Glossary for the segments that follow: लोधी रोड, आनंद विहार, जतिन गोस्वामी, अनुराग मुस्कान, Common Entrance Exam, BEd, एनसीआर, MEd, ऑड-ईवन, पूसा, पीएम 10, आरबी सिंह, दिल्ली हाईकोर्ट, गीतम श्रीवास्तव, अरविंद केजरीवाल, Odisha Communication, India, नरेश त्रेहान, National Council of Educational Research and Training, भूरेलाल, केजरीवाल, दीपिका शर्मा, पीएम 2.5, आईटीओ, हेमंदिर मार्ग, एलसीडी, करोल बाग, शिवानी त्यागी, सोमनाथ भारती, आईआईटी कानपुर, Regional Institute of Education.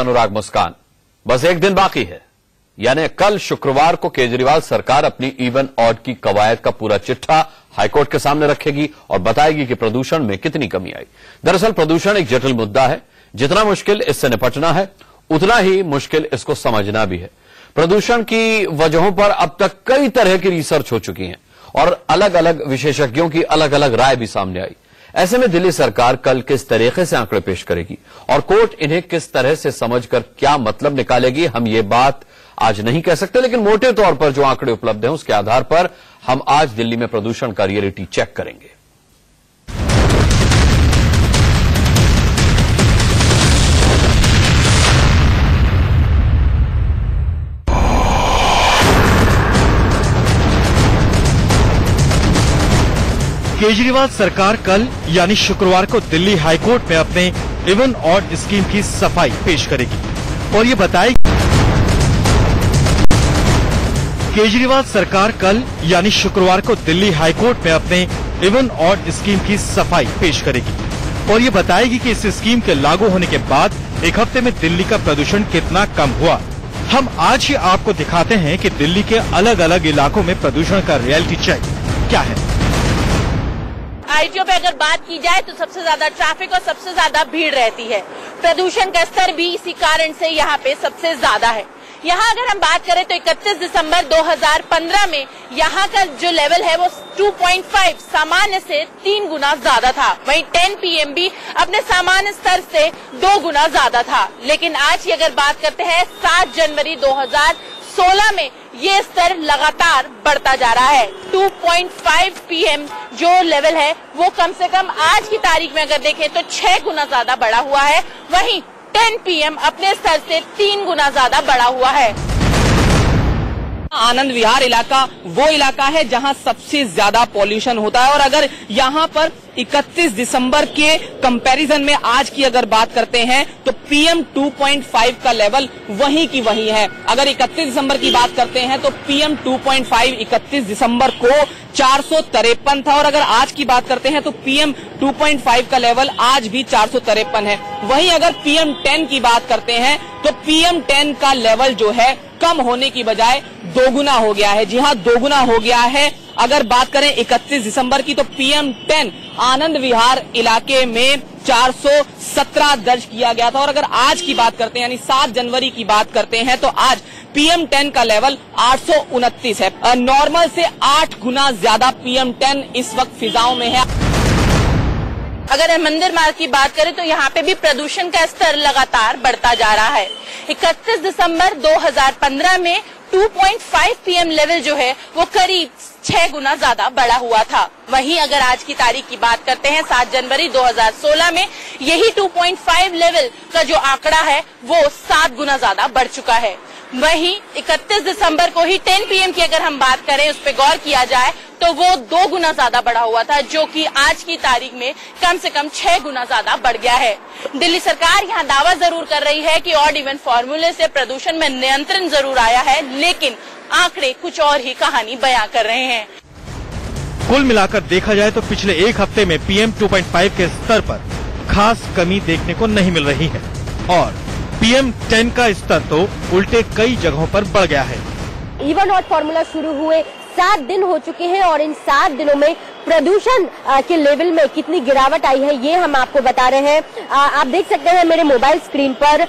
अनुराग मुस्कान। बस एक दिन बाकी है, यानी कल शुक्रवार को केजरीवाल सरकार अपनी इवन ऑड की कवायद का पूरा चिट्ठा हाईकोर्ट के सामने रखेगी और बताएगी कि प्रदूषण में कितनी कमी आई। दरअसल प्रदूषण एक जटिल मुद्दा है, जितना मुश्किल इससे निपटना है उतना ही मुश्किल इसको समझना भी है। प्रदूषण की वजहों पर अब तक कई तरह की रिसर्च हो चुकी है और अलग अलग विशेषज्ञों की अलग अलग राय भी सामने आई। ऐसे में दिल्ली सरकार कल किस तरीके से आंकड़े पेश करेगी और कोर्ट इन्हें किस तरह से समझकर क्या मतलब निकालेगी, हम ये बात आज नहीं कह सकते, लेकिन मोटे तौर पर जो आंकड़े उपलब्ध हैं उसके आधार पर हम आज दिल्ली में प्रदूषण का रियलिटी चेक करेंगे। केजरीवाल सरकार कल यानी शुक्रवार को दिल्ली हाईकोर्ट में अपने इवन ऑड स्कीम की सफाई पेश करेगी और ये बताएगी। केजरीवाल सरकार कल यानी शुक्रवार को दिल्ली हाईकोर्ट में अपने इवन ऑड स्कीम की सफाई पेश करेगी और ये बताएगी कि इस स्कीम के लागू होने के बाद एक हफ्ते में दिल्ली का प्रदूषण कितना कम हुआ। हम आज ही आपको दिखाते हैं कि दिल्ली के अलग अलग इलाकों में प्रदूषण का रियलिटी चेक क्या है। आईटीओ पे अगर बात की जाए तो सबसे ज्यादा ट्रैफिक और सबसे ज्यादा भीड़ रहती है। प्रदूषण का स्तर भी इसी कारण से यहाँ पे सबसे ज्यादा है। यहाँ अगर हम बात करें तो 31 दिसंबर 2015 में यहाँ का जो लेवल है वो 2.5 सामान्य से 3 गुना ज्यादा था। वहीं 10 पीएम भी अपने सामान्य स्तर से 2 गुना ज्यादा था। लेकिन आज की अगर बात करते हैं 7 जनवरी 2016 में ये स्तर लगातार बढ़ता जा रहा है। 2.5 पीएम जो लेवल है वो कम से कम आज की तारीख में अगर देखें तो 6 गुना ज्यादा बढ़ा हुआ है। वहीं 10 पीएम अपने स्तर से 3 गुना ज्यादा बढ़ा हुआ है। आनंद विहार इलाका वो इलाका है जहां सबसे ज्यादा पॉल्यूशन होता है और अगर यहां पर 31 दिसंबर के कंपैरिजन में आज की अगर बात करते हैं तो पीएम 2.5 का लेवल वहीं की वहीं है। अगर 31 दिसंबर की बात करते हैं तो पीएम 2.5 31 दिसंबर को 453 था और अगर आज की बात करते हैं तो पीएम 2.5 का लेवल आज भी 453 है। वहीं अगर पीएम 10 की बात करते हैं तो पीएम 10 का लेवल जो है कम होने की बजाय 2 गुना हो गया है। जी हाँ, 2 गुना हो गया है। अगर बात करें 31 दिसंबर की तो पीएम 10 आनंद विहार इलाके में 417 दर्ज किया गया था और अगर आज की बात करते हैं यानी 7 जनवरी की बात करते हैं तो आज पीएम 10 का लेवल 829 है। नॉर्मल से 8 गुना ज्यादा पीएम 10 इस वक्त फिजाओं में है। अगर हेमंदिर मार्ग की बात करें तो यहाँ पे भी प्रदूषण का स्तर लगातार बढ़ता जा रहा है। 31 दिसंबर 2015 में 2.5 पीएम लेवल जो है वो करीब 6 गुना ज्यादा बढ़ा हुआ था। वहीं अगर आज की तारीख की बात करते हैं 7 जनवरी 2016 में यही 2.5 लेवल का जो आंकड़ा है वो 7 गुना ज्यादा बढ़ चुका है। वहीं 31 दिसंबर को ही 10 पीएम की अगर हम बात करें, उस पर गौर किया जाए तो वो 2 गुना ज्यादा बढ़ा हुआ था, जो कि आज की तारीख में कम से कम 6 गुना ज्यादा बढ़ गया है। दिल्ली सरकार यहाँ दावा जरूर कर रही है कि ऑड-ईवन फॉर्मूले से प्रदूषण में नियंत्रण जरूर आया है, लेकिन आंकड़े कुछ और ही कहानी बयां कर रहे हैं। कुल मिलाकर देखा जाए तो पिछले एक हफ्ते में पीएम 2.5 के स्तर पर खास कमी देखने को नहीं मिल रही है और पीएम 10 का स्तर तो उल्टे कई जगहों पर बढ़ गया है। इवन ऑड फॉर्मूला शुरू हुए 7 दिन हो चुके हैं और इन 7 दिनों में प्रदूषण के लेवल में कितनी गिरावट आई है ये हम आपको बता रहे हैं। आप देख सकते हैं मेरे मोबाइल स्क्रीन पर,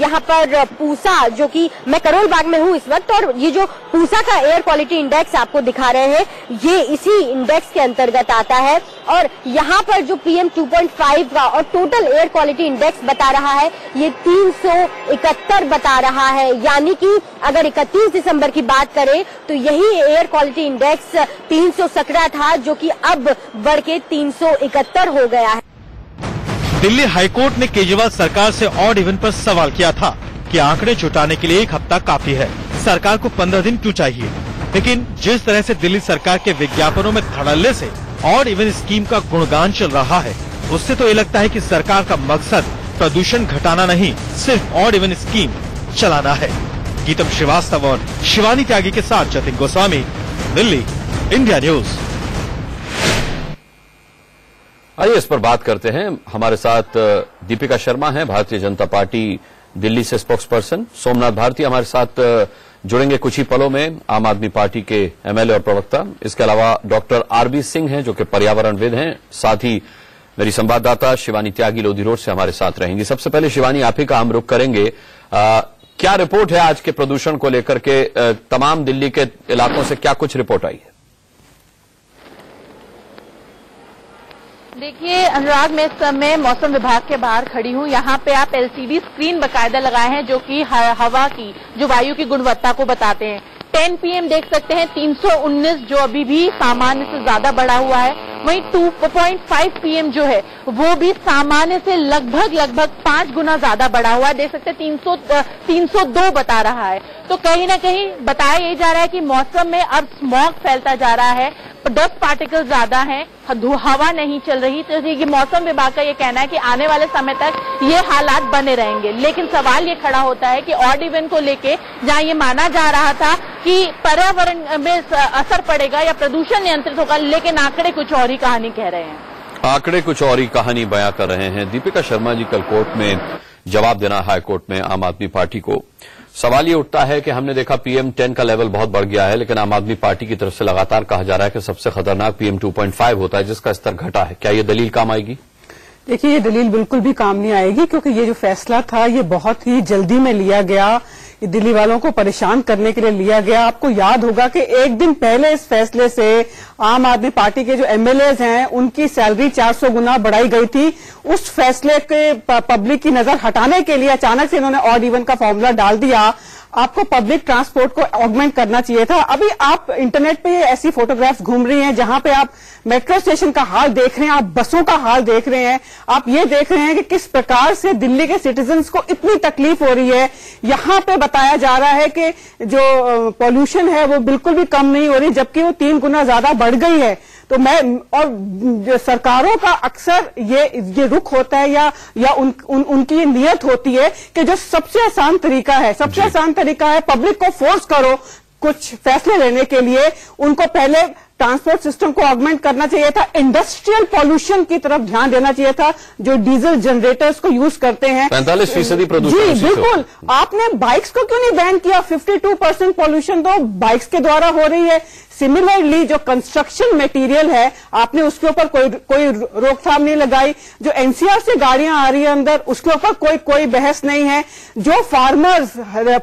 यहाँ पर पूसा, जो कि मैं करोल बाग में हूँ इस वक्त, और ये जो पूसा का एयर क्वालिटी इंडेक्स आपको दिखा रहे हैं ये इसी इंडेक्स के अंतर्गत आता है और यहाँ पर जो पीएम 2.5 का और टोटल एयर क्वालिटी इंडेक्स बता रहा है ये 371 बता रहा है। यानी कि अगर 31 दिसंबर की बात करें तो यही एयर क्वालिटी इंडेक्स 317 था, जो कि अब बढ़ के 371 हो गया है। दिल्ली हाईकोर्ट ने केजरीवाल सरकार से ऑड-ईवन पर सवाल किया था कि आंकड़े जुटाने के लिए एक हफ्ता काफी है, सरकार को 15 दिन क्यों चाहिए। लेकिन जिस तरह से दिल्ली सरकार के विज्ञापनों में धड़ल्ले से ऑड-ईवन स्कीम का गुणगान चल रहा है उससे तो ये लगता है कि सरकार का मकसद प्रदूषण घटाना नहीं, सिर्फ ऑड-ईवन स्कीम चलाना है। गीतम श्रीवास्तव और शिवानी त्यागी के साथ जतिन गोस्वामी, दिल्ली, इंडिया न्यूज। आइए इस पर बात करते हैं। हमारे साथ दीपिका शर्मा हैं, भारतीय जनता पार्टी दिल्ली से स्पोक्स पर्सन सोमनाथ भारती हमारे साथ जुड़ेंगे कुछ ही पलों में, आम आदमी पार्टी के एमएलए और प्रवक्ता। इसके अलावा डॉक्टर आरबी सिंह हैं जो कि पर्यावरणविद हैं, साथ ही मेरी संवाददाता शिवानी त्यागी लोधी रोड से हमारे साथ रहेंगी। सबसे पहले शिवानी, आप ही का हम रुख करेंगे। क्या रिपोर्ट है आज के प्रदूषण को लेकर के, तमाम दिल्ली के इलाकों से क्या कुछ रिपोर्ट आई है? देखिए अनुराग, मैं इस समय मौसम विभाग के बाहर खड़ी हूँ। यहाँ पे आप एलसीडी स्क्रीन बकायदा लगाए हैं जो कि हवा की, जो वायु की गुणवत्ता को बताते हैं। 10 पीएम देख सकते हैं 319 जो अभी भी सामान्य से ज्यादा बढ़ा हुआ है। वहीं 2.5 पीएम जो है वो भी सामान्य से लगभग 5 गुना ज्यादा बढ़ा हुआ है। देख सकते हैं 302 बता रहा है। तो कहीं ना कहीं बताया यही जा रहा है कि मौसम में अब स्मॉग फैलता जा रहा है, डस्ट पार्टिकल ज्यादा हैं, हवा नहीं चल रही। तो ये मौसम विभाग का ये कहना है कि आने वाले समय तक ये हालात बने रहेंगे। लेकिन सवाल ये खड़ा होता है कि ऑड-ईवन को लेके जहां ये माना जा रहा था कि पर्यावरण में असर पड़ेगा या प्रदूषण नियंत्रित होगा, लेकिन आंकड़े कुछ और ही कहानी कह रहे हैं। आंकड़े कुछ और ही कहानी बयां कर रहे हैं। दीपिका शर्मा जी कल कोर्ट में जवाब देना, हाईकोर्ट में आम आदमी पार्टी को। सवाल ये उठता है कि हमने देखा पीएम 10 का लेवल बहुत बढ़ गया है, लेकिन आम आदमी पार्टी की तरफ से लगातार कहा जा रहा है कि सबसे खतरनाक पीएम 2.5 होता है जिसका स्तर घटा है। क्या ये दलील काम आएगी? देखिए ये दलील बिल्कुल भी काम नहीं आएगी, क्योंकि ये जो फैसला था ये बहुत ही जल्दी में लिया गया, ये दिल्ली वालों को परेशान करने के लिए लिया गया। आपको याद होगा कि एक दिन पहले इस फैसले से आम आदमी पार्टी के जो एमएलएज हैं उनकी सैलरी 400 गुना बढ़ाई गई थी। उस फैसले के पब्लिक की नजर हटाने के लिए अचानक से इन्होंने ऑड-ईवन का फॉर्मूला डाल दिया। आपको पब्लिक ट्रांसपोर्ट को ऑगमेंट करना चाहिए था। अभी आप इंटरनेट पे ऐसी फोटोग्राफ्स घूम रही हैं जहां पे आप मेट्रो स्टेशन का हाल देख रहे हैं, आप बसों का हाल देख रहे हैं, आप ये देख रहे हैं कि किस प्रकार से दिल्ली के सिटीजन्स को इतनी तकलीफ हो रही है। यहां पे बताया जा रहा है कि जो पॉल्यूशन है वो बिल्कुल भी कम नहीं हो रही, जबकि वो 3 गुना ज्यादा बढ़ गई है। तो मैं और सरकारों का अक्सर ये रुख होता है या उनकी ये नियत होती है कि जो सबसे आसान तरीका है पब्लिक को फोर्स करो कुछ फैसले लेने के लिए। उनको पहले ट्रांसपोर्ट सिस्टम को ऑगमेंट करना चाहिए था, इंडस्ट्रियल पॉल्यूशन की तरफ ध्यान देना चाहिए था जो डीजल जनरेटर्स को यूज करते हैं। 45% प्रदूषण जी बिल्कुल। आपने बाइक्स को क्यों नहीं बैन किया? 52% पॉल्यूशन तो बाइक्स के द्वारा हो रही है। सिमिलरली जो कंस्ट्रक्शन मटेरियल है आपने उसके ऊपर कोई रोकथाम नहीं लगाई। जो एनसीआर से गाड़ियां आ रही है अंदर उसके ऊपर कोई बहस नहीं है। जो फार्मर्स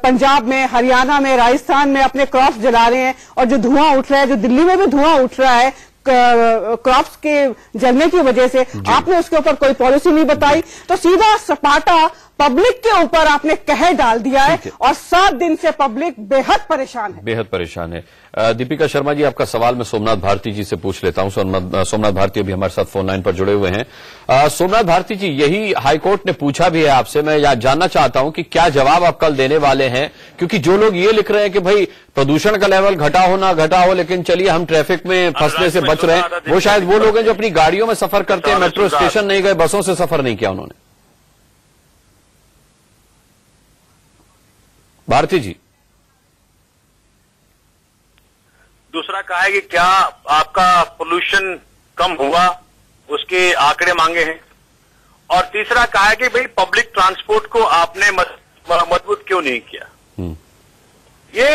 पंजाब में, हरियाणा में, राजस्थान में अपने क्रॉप्स जला रहे हैं और जो धुआं उठ रहा है, जो दिल्ली में भी धुआं उठ रहा है क्रॉप्स के जलने की वजह से, आपने उसके ऊपर कोई पॉलिसी नहीं बताई। तो सीधा सपाटा पब्लिक के ऊपर आपने कहर डाल दिया है और 7 दिन से पब्लिक बेहद परेशान है। दीपिका शर्मा जी, आपका सवाल मैं सोमनाथ भारती जी से पूछ लेता हूं। सोमनाथ भारती अभी हमारे साथ फोन लाइन पर जुड़े हुए हैं। सोमनाथ भारती जी, यही हाईकोर्ट ने पूछा भी है आपसे। मैं जानना चाहता हूं कि क्या जवाब आप कल देने वाले हैं, क्योंकि जो लोग ये लिख रहे हैं कि भाई प्रदूषण का लेवल घटा हो लेकिन चलिए हम ट्रैफिक में फंसने से बच रहे हैं, वो शायद वो लोग हैं जो अपनी गाड़ियों में सफर करते हैं, मेट्रो स्टेशन नहीं गए, बसों से सफर नहीं किया उन्होंने। भारती जी, दूसरा कहा है कि क्या आपका पोल्यूशन कम हुआ, उसके आंकड़े मांगे हैं। और तीसरा कहा है कि भाई पब्लिक ट्रांसपोर्ट को आपने मजबूत क्यों नहीं किया। ये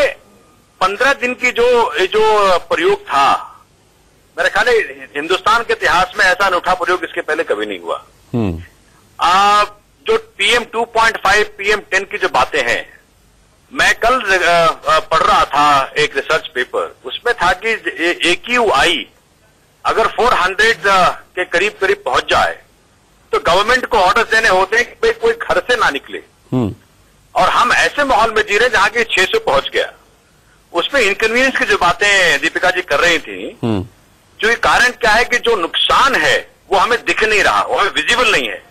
15 दिन की जो प्रयोग था, मेरे ख्याल हिंदुस्तान के इतिहास में ऐसा अनूठा प्रयोग इसके पहले कभी नहीं हुआ। जो पीएम 2.5 पीएम 10 की जो बातें हैं, मैं कल पढ़ रहा था एक रिसर्च पेपर, उसमें था कि एक्यूआई अगर 400 के करीब पहुंच जाए तो गवर्नमेंट को ऑर्डर देने होते हैं कि भाई कोई घर से ना निकले। और हम ऐसे माहौल में जी रहे जहां की 600 पहुंच गया। उसमें इनकन्वीनियंस की जो बातें दीपिका जी कर रही थी, जो कारण क्या है कि जो नुकसान है वो हमें दिख नहीं रहा, वो हमें विजिबल नहीं है।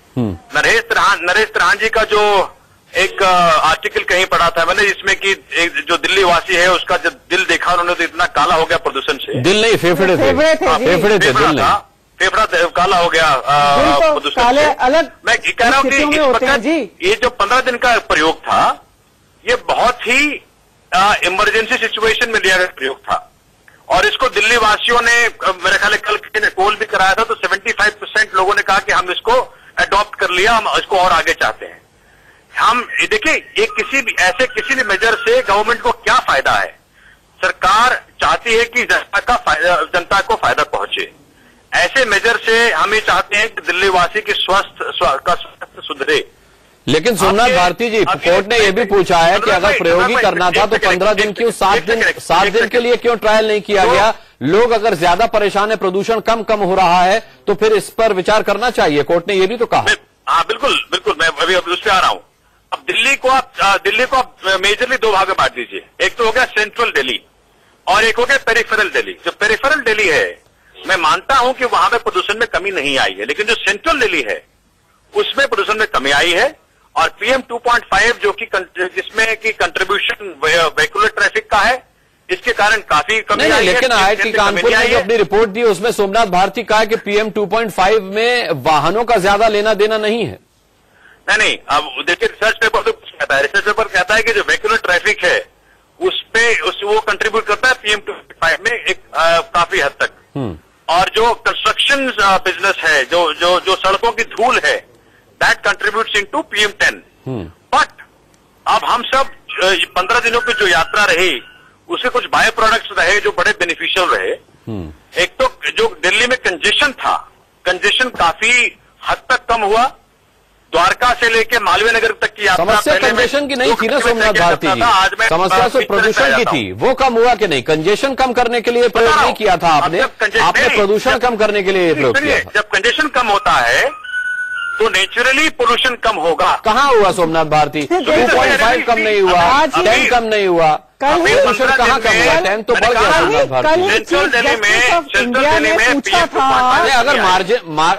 नरेश त्रेहान जी का जो एक आर्टिकल कहीं पढ़ा था मैंने, जिसमें कि जो दिल्ली वासी है उसका जो दिल देखा उन्होंने तो इतना काला हो गया प्रदूषण से। दिल नहीं, फेफड़ा काला हो गया प्रदूषण से। अलग मैं कह रहा हूँ कि इस वक्त ये जो 15 दिन का प्रयोग था ये बहुत ही इमरजेंसी सिचुएशन में लिया गया प्रयोग था। और इसको दिल्ली वासियों ने, मेरे ख्याल कल पोल भी कराया था तो 75% लोगों ने कहा कि हम इसको अडॉप्ट कर लिया, हम इसको और आगे चाहते हैं। हम देखिए ये किसी भी ऐसे किसी भी मेजर से गवर्नमेंट को क्या फायदा है। सरकार चाहती है कि जनता को फायदा पहुंचे। ऐसे मेजर से हम ये चाहते हैं कि दिल्लीवासी की स्वास्थ्य सुधरे। लेकिन सोमनाथ भारती जी, कोर्ट ने यह भी पूछा है कि अगर प्रयोगी करना था तो 15 दिन क्यों, 7 दिन के लिए क्यों ट्रायल नहीं किया गया? लोग अगर ज्यादा परेशान है, प्रदूषण कम हो रहा है, तो फिर इस पर विचार करना चाहिए, कोर्ट ने यह भी तो कहा। हाँ बिल्कुल बिल्कुल, मैं अभी उस पर आ रहा हूँ। अब दिल्ली को आप मेजरली दो भाग में बांट दीजिए। एक तो हो गया सेंट्रल दिल्ली और एक हो गया पेरिफेरल दिल्ली। जो पेरिफेरल दिल्ली है, मैं मानता हूं कि वहां पे प्रदूषण में कमी नहीं आई है, लेकिन जो सेंट्रल दिल्ली है उसमें प्रदूषण में कमी आई है। और पीएम 2.5 जो कि जिसमें कि कंट्रीब्यूशन वेहिकुलर ट्रैफिक का है, इसके कारण काफी कमी आई है। लेकिन आईआईटी कानपुर ने जो अपनी रिपोर्ट दी उसमें सोमनाथ भारती कहा कि पीएम 2.5 में वाहनों का ज्यादा लेना देना नहीं है। नहीं, अब देखिए रिसर्च पेपर तो कुछ कहता है। रिसर्च पेपर कहता है कि जो वेहिकुलर ट्रैफिक है वो कंट्रीब्यूट करता है पीएम 2.5 में काफी हद तक। और जो कंस्ट्रक्शन बिजनेस है, जो सड़कों की धूल है, that contributes into पीएम 10। But अब हम सब 15 दिनों की जो यात्रा रही उसके कुछ बाय प्रोडक्ट्स रहे जो बड़े बेनिफिशियल रहे। एक तो जो दिल्ली में कंजेशन था, कंजेशन काफी हद तक कम हुआ। द्वारका से लेके मालवीय नगर तक की यात्रा समस्या कंजेशन की नहीं थी ना सोमनाथ भारती जी, समस्या तो प्रदूषण की थी। वो कम हुआ कि नहीं? कंजेशन कम करने के लिए प्रयोग नहीं किया था आपने प्रदूषण कम करने के लिए प्रयोग किया। जब कंजेशन कम होता है तो नेचुरली पोल्यूशन कम होगा। कहाँ हुआ सोमनाथ भारती? 2.5 कम नहीं हुआ, 10 कम नहीं हुआ, पोल्यूशन कहाँ कम हुआ? 10 तो बढ़ गया सोमनाथ भारती। सेंट्रल दिल्ली में पूछा था, अगर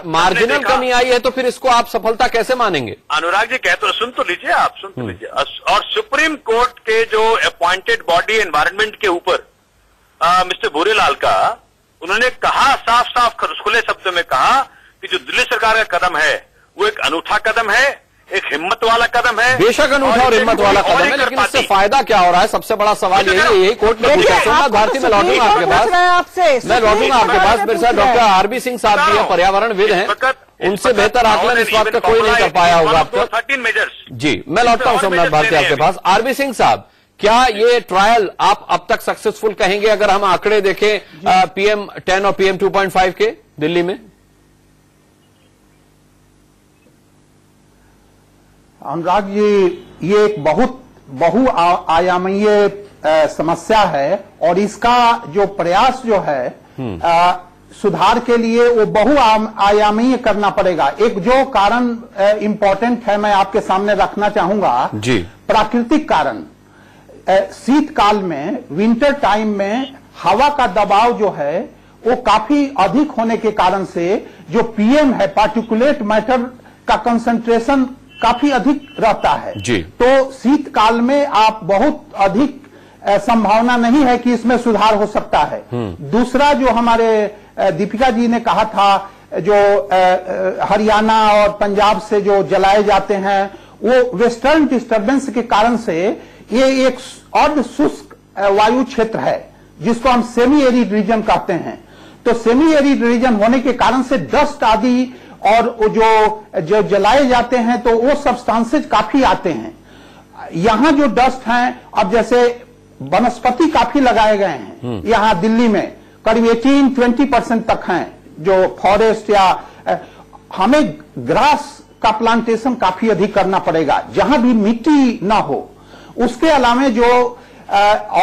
मार्जिनल कमी आई है तो फिर इसको आप सफलता कैसे मानेंगे? अनुराग जी कहते, सुन तो लीजिए आप, सुन तो लीजिए। और सुप्रीम कोर्ट के जो अपॉइंटेड बॉडी एनवायरमेंट के ऊपर मिस्टर भूरेलाल का, उन्होंने कहा, साफ साफ खुले शब्दों में कहा कि जो दिल्ली सरकार का कदम है वो एक अनूठा कदम है, एक हिम्मत वाला कदम है। बेशक अनूठा और हिम्मत वाला कदम है, लेकिन इससे फायदा क्या हो रहा है? सबसे बड़ा सवाल यही कोर्ट में पूछा। सोमनाथ भारती, मैं लौटूंगा आपके पास, मेरे साथ डॉक्टर आरबी सिंह साहब भी हैं, पर्यावरणविद हैं, उनसे बेहतर आकलन इस बात का कोई नहीं कर पाया होगा अब तक। 13 मेजर्स जी, मैं लौटता हूँ सोमनाथ भारती आपके पास। आरबी सिंह साहब, क्या ये ट्रायल आप अब तक सक्सेसफुल कहेंगे अगर हम आंकड़े देखें पीएम 10 और पीएम 2.5 के दिल्ली में? अनुराग जी, ये एक बहुत बहुआयामी समस्या है और इसका जो प्रयास जो है सुधार के लिए वो बहुआयामी करना पड़ेगा। एक जो कारण इम्पोर्टेंट है मैं आपके सामने रखना चाहूंगा जी, प्राकृतिक कारण। शीतकाल में, विंटर टाइम में हवा का दबाव जो है वो काफी अधिक होने के कारण से जो पीएम है, पार्टिकुलेट मैटर का कंसंट्रेशन काफी अधिक रहता है जी। तो शीतकाल में आप बहुत अधिक संभावना नहीं है कि इसमें सुधार हो सकता है। दूसरा जो हमारे दीपिका जी ने कहा था, जो हरियाणा और पंजाब से जो जलाए जाते हैं वो वेस्टर्न डिस्टर्बेंस के कारण से ये एक अर्ध शुष्क वायु क्षेत्र है जिसको हम सेमी एरिड रीजन कहते हैं। तो सेमी एरिड रीजन होने के कारण से डस्ट आदि और जो जलाए जाते हैं तो वो सब्सटेंसेज काफी आते हैं। यहाँ जो डस्ट हैं, अब जैसे वनस्पति काफी लगाए गए हैं यहाँ दिल्ली में, करीब 18-20% तक हैं जो फॉरेस्ट या हमें ग्रास का प्लांटेशन काफी अधिक करना पड़ेगा जहां भी मिट्टी ना हो। उसके अलावा जो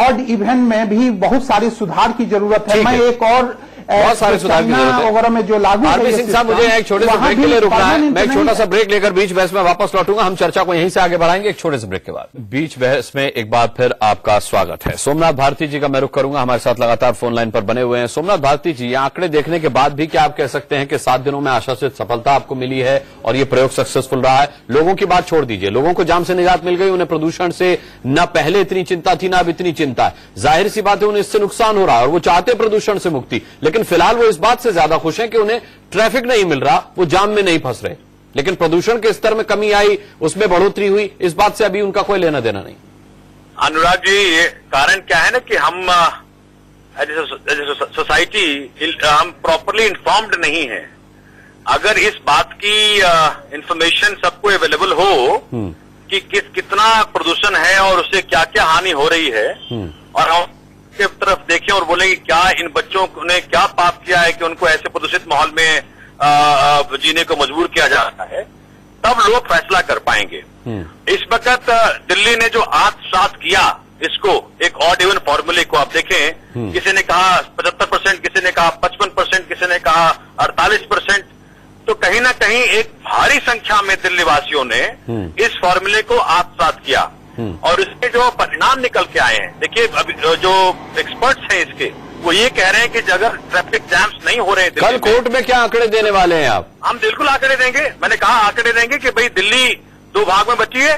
ऑड-ईवन में भी बहुत सारे सुधार की जरूरत है। मैं एक और बहुत सारे सुधार की जरूरत है वगैरह में जो लागू। आरबी सिंह साहब, मुझे एक छोटे से ब्रेक के लिए रुकना है, मैं एक छोटा सा ब्रेक लेकर बीच बहस में वापस लौटूंगा। हम चर्चा को यहीं से आगे बढ़ाएंगे एक छोटे से ब्रेक के बाद। बीच बहस में एक बार फिर आपका स्वागत है। सोमनाथ भारती जी का मैं रुख करूंगा, हमारे साथ लगातार फोन लाइन पर बने हुए हैं। सोमनाथ भारती जी, आंकड़े देखने के बाद भी क्या आप कह सकते हैं कि 7 दिनों में आशासित सफलता आपको मिली है और ये प्रयोग सक्सेसफुल रहा है? लोगों की बात छोड़ दीजिए, लोगों को जाम से निजात मिल गई, उन्हें प्रदूषण से न पहले इतनी चिंता थी ना अब इतनी चिंता है। जाहिर सी बात है उन्हें इससे नुकसान हो रहा है और वो चाहते प्रदूषण से मुक्ति, लेकिन फिलहाल वो इस बात से ज्यादा खुश हैं कि उन्हें ट्रैफिक नहीं मिल रहा, वो जाम में नहीं फंस रहे। लेकिन प्रदूषण के स्तर में कमी आई, उसमें बढ़ोतरी हुई, इस बात से अभी उनका कोई लेना देना नहीं। अनुराग जी, ये कारण क्या है ना कि हम सोसाइटी हम प्रॉपरली इन्फॉर्म्ड नहीं है। अगर इस बात की इंफॉर्मेशन सबको अवेलेबल हो कि कितना प्रदूषण है और उससे क्या क्या हानि हो रही है, और हम के तरफ देखें और बोलें कि क्या इन बच्चों ने क्या पाप किया है कि उनको ऐसे प्रदूषित माहौल में जीने को मजबूर किया जा रहा है, तब लोग फैसला कर पाएंगे। इस वक्त दिल्ली ने जो आत्मसात किया इसको एक ऑड-ईवन फॉर्मूले को आप देखें, किसी ने कहा 75%, किसी ने कहा 55%, किसी ने कहा 48%, तो कहीं ना कहीं एक भारी संख्या में दिल्ली वासियों ने इस फॉर्मूले को आत्मसात किया और इसके जो परिणाम निकल के आए हैं, देखिए अभी जो एक्सपर्ट्स हैं इसके वो ये कह रहे हैं कि अगर ट्रैफिक जैम्स नहीं हो रहे हैं। कल कोर्ट में क्या आंकड़े देने वाले हैं आप? हम बिल्कुल आंकड़े देंगे, मैंने कहा आंकड़े देंगे कि भाई दिल्ली दो भाग में बची है।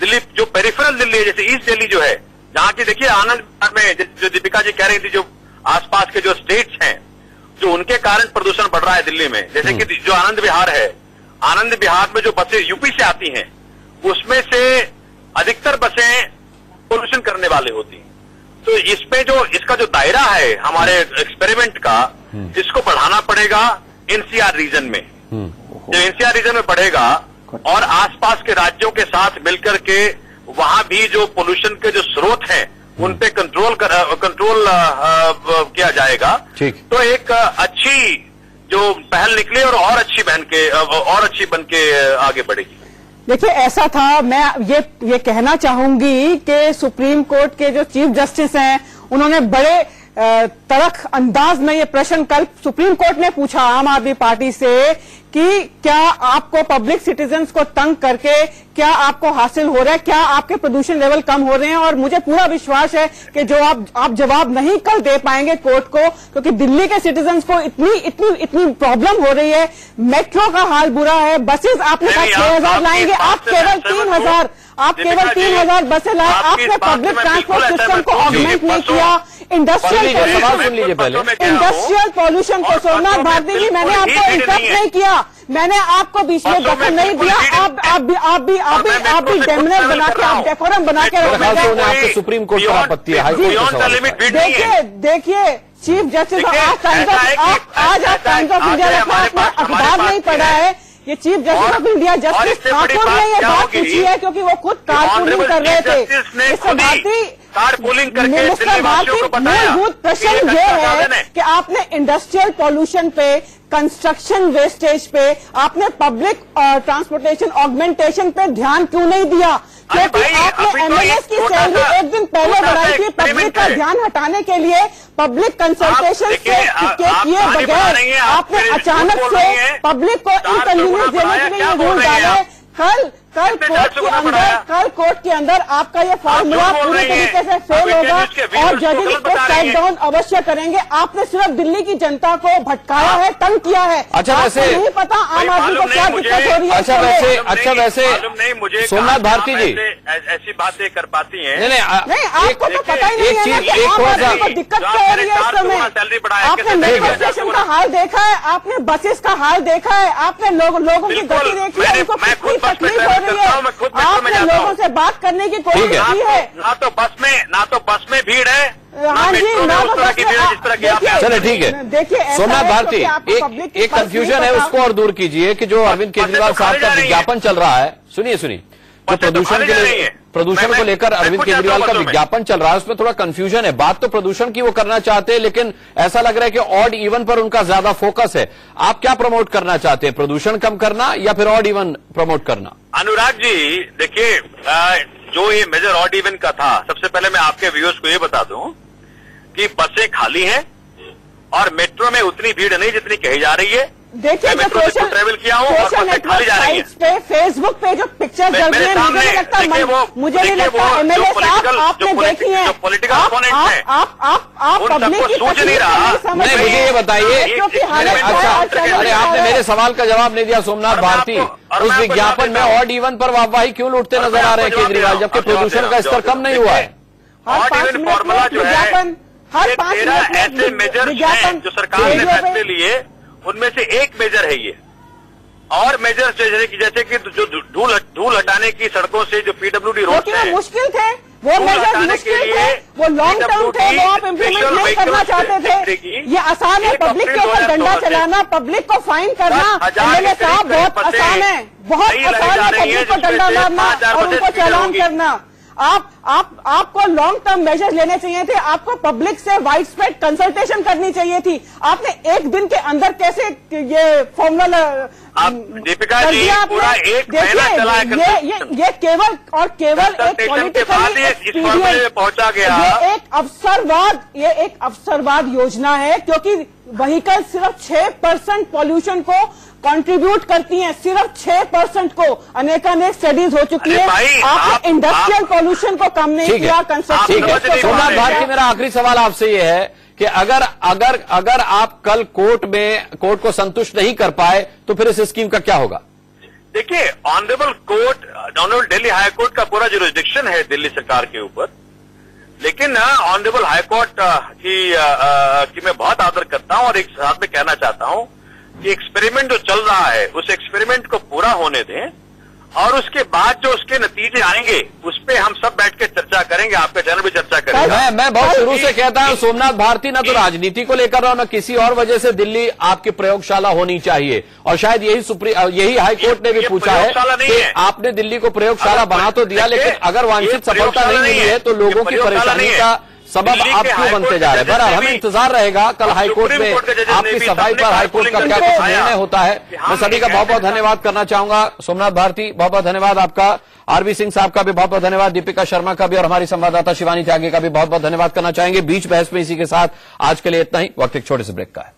दिल्ली जो पेरिफेरल दिल्ली है, जैसे ईस्ट दिल्ली जो है, जहाँ की देखिए आनंद विहार में जो दीपिका जी कह रही थी, जो आसपास के जो स्टेट्स हैं जो उनके कारण प्रदूषण बढ़ रहा है दिल्ली में, जैसे कि जो आनंद विहार है, आनंद विहार में जो बसें यूपी से आती हैं उसमें से अधिकतर बसें पोल्यूशन करने वाले होती हैं। तो इसमें जो इसका जो दायरा है हमारे एक्सपेरिमेंट का, इसको बढ़ाना पड़ेगा एनसीआर रीजन में। जब एनसीआर रीजन में बढ़ेगा और आसपास के राज्यों के साथ मिलकर के वहां भी जो पोल्यूशन के जो स्रोत हैं उन पे कंट्रोल किया जाएगा, तो एक अच्छी जो पहल निकले और अच्छी बन के आगे बढ़ेगी। देखिए ऐसा था, मैं ये कहना चाहूंगी कि सुप्रीम कोर्ट के जो चीफ जस्टिस हैं उन्होंने बड़े तड़क अंदाज में ये प्रश्न कल सुप्रीम कोर्ट ने पूछा आम आदमी पार्टी से कि क्या आपको पब्लिक सिटीजन्स को तंग करके क्या आपको हासिल हो रहा है, क्या आपके प्रदूषण लेवल कम हो रहे हैं। और मुझे पूरा विश्वास है कि जो आप जवाब नहीं कल दे पाएंगे कोर्ट को, क्योंकि दिल्ली के सिटीजन्स को इतनी प्रॉब्लम हो रही है। मेट्रो का हाल बुरा है, बसेस आपने कहा 6000 लाएंगे, आप केवल तीन हजार बसें लाए। आपने पब्लिक ट्रांसपोर्ट सिस्टम को ऑगमेंट नहीं किया। इंडस्ट्रियल पॉल्यूशन को, सोमनाथ भारती जी मैंने आपको इंटरप्ट नहीं किया, मैंने आपको बीच में दखल नहीं दिया। आप भी डेमिनर बना के, आप डेकोरम बना के रखेंगे। सुप्रीम कोर्ट पर आपत्ति है। देखिए चीफ जस्टिस आज आप टाइम्स ऑफ इंडिया रखा, अखबार नहीं पढ़ा है। ये chief justice of India justice Kanpur ने ये बात पूछी है क्योंकि वो खुद कारपूलिंग कर रहे थे। मिस्टर भारती, मूलभूत प्रश्न ये है कि आपने इंडस्ट्रियल पॉल्यूशन पे, कंस्ट्रक्शन वेस्टेज पे, आपने पब्लिक ट्रांसपोर्टेशन ऑगमेंटेशन पे ध्यान क्यों नहीं दिया? क्योंकि आपने एमएलएस की सैलरी एक दिन पहले बढ़ाई थी पब्लिक का ध्यान हटाने के लिए, पब्लिक कंसल्टेशन के किए बगैर आपने अचानक से पब्लिक को इनकन्वीनियंस देने के लिए रूल डाले। कल कोर्ट के अंदर आपका ये फॉर्मूला पूरी तरीके से फेल होगा और जज इसको स्टेप डाउन अवश्य करेंगे। आपने सिर्फ दिल्ली की जनता को भटकाया है, तंग किया है। अच्छा वैसे नहीं पता आम आदमी को क्या दिक्कत हो रही है। अच्छा वैसे सोमनाथ भारती जी ऐसी बातें कर पाती है? नहीं, आपको तो पता ही नहीं है आम आदमी को दिक्कत क्या हो रही है इस समय। आपने मेट्रो स्टेशन का हाल देखा है, आपने बसेस का हाल देखा है, आपने लोगों की गति देखी है, उनको कितनी तकलीफ हो रही है। आपने लोगों से बात करने की कोशिश की है, ना तो बस में भीड़ है। हाँ जी, चलो ठीक है। देखिए सोमनाथ भारती, एक कंफ्यूजन है उसको और दूर कीजिए कि जो अरविंद केजरीवाल साहब का विज्ञापन चल रहा है, सुनिए जो प्रदूषण को लेकर अरविंद केजरीवाल का विज्ञापन चल रहा है उसमें थोड़ा कंफ्यूजन है। बात तो प्रदूषण की वो करना चाहते हैं, लेकिन ऐसा लग रहा है कि ऑड इवन पर उनका ज्यादा फोकस है। आप क्या प्रमोट करना चाहते हैं, प्रदूषण कम करना या फिर ऑड इवन प्रमोट करना? अनुराग जी देखिए, जो ये मेजर ऑड इवन का था, सबसे पहले मैं आपके व्यूअर्स को ये बता दूं कि बसें खाली हैं और मेट्रो में उतनी भीड़ नहीं जितनी कही जा रही है। देखिए मैं ट्रेवल किया हूँ सोशल नेटवर्क साइट्स पे, फेसबुक पे जो पिक्चर्स चल रही है, मुझे नहीं लगता एमएलए साहब आपने देखी है। आप पब्लिक की सोच नहीं रहा। मुझे ये बताइए, अरे आपने मेरे सवाल का जवाब नहीं दिया सोमनाथ भारती। उस विज्ञापन में ऑड इवन पर वाहवाही क्यों लूटते नजर आ रहे हैं केजरीवाल, जबकि प्रदूषण का स्तर कम नहीं हुआ है? ऑड इवन फॉर्मूला जो है, 13 ऐसे मेजर हैं जो सरकार ने फैसले लिए, उनमें से एक मेजर है ये। और मेजर जैसे कि जो धूल हटाने की सड़कों से जो पीडब्ल्यूडी रोड है, मुश्किल थे वो मेजर, मुश्किल थे वो, लॉन्ग टर्म थे वो, आप इम्प्लीमेंट नहीं करना चाहते थे। ये आसान है पब्लिक के ऊपर डंडा चलाना, पब्लिक को फाइन करना, साहब बहुत आसान है। बहुत उनको चालान करना। आपको लॉन्ग टर्म मेजर्स लेने चाहिए थे, आपको पब्लिक से वाइड स्प्रेड कंसल्टेशन करनी चाहिए थी। आपने एक दिन के अंदर कैसे ये फॉर्मूला दीपिका जी पूरा एक महीना चला है। ये केवल और केवल एक पॉलिटिकल पहुंचा गया, ये एक अवसरवाद, योजना है, क्योंकि व्हीकल सिर्फ 6% पॉल्यूशन को कंट्रीब्यूट करती हैं, सिर्फ 6% को। अनेकानेक स्टडीज हो चुकी है। आपने इंडस्ट्रियल पॉल्यूशन को कम नहीं किया। सोमनाथ भारती, मेरा आखिरी सवाल आपसे ये है कि अगर अगर अगर आप कल कोर्ट को संतुष्ट नहीं कर पाए तो फिर इस स्कीम का क्या होगा? देखिए, honourable court, honourable दिल्ली हाईकोर्ट का पूरा ज्यूरिसडिक्शन है दिल्ली सरकार के ऊपर, लेकिन ऑनरेबल हाईकोर्ट की मैं बहुत आदर करता हूं और एक साथ में कहना चाहता हूं कि एक्सपेरिमेंट जो चल रहा है उस एक्सपेरिमेंट को पूरा होने दें और उसके बाद जो उसके नतीजे आएंगे उस पर हम सब बैठ के चर्चा करेंगे। आपका चैनल भी चर्चा करेगा। मैं बहुत शुरू से कहता हूं सोमनाथ भारती, ना तो राजनीति को लेकर और ना किसी और वजह से दिल्ली आपकी प्रयोगशाला होनी चाहिए, और शायद यही हाईकोर्ट ने भी पूछा है कि आपने दिल्ली को प्रयोगशाला बना तो दिया, लेकिन अगर वांछित सफलता नहीं मिली है तो लोगों की परेशानी का सबब आप क्यों बनते जा रहे हैं? बराबर, हमें इंतजार रहेगा कल हाईकोर्ट में आपकी सफाई पर हाईकोर्ट का क्या कुछ निर्णय होता है। मैं सभी का बहुत बहुत धन्यवाद करना चाहूंगा। सोमनाथ भारती, बहुत बहुत धन्यवाद आपका। आरबी सिंह साहब का भी बहुत बहुत धन्यवाद, दीपिका शर्मा का भी, और हमारी संवाददाता शिवानी त्यागी का भी बहुत बहुत धन्यवाद करना चाहेंगे। बीच बहस में इसी के साथ आज के लिए इतना ही। वक्त एक छोटे से ब्रेक का है।